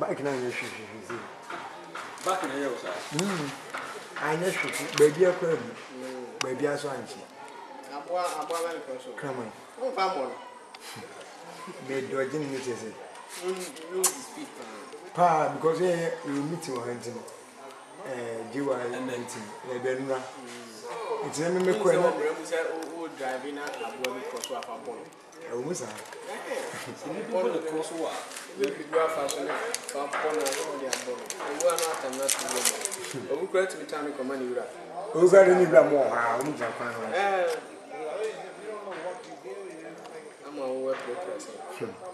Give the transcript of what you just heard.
back now, you should back in the house. I know baby, I could baby, I saw come on. Oh, Bambo. They do a dinner, it is it. Pa, because you meet your hunting. You are and then Benna. It's a mimic. Old driving at one cross of our boy. I was a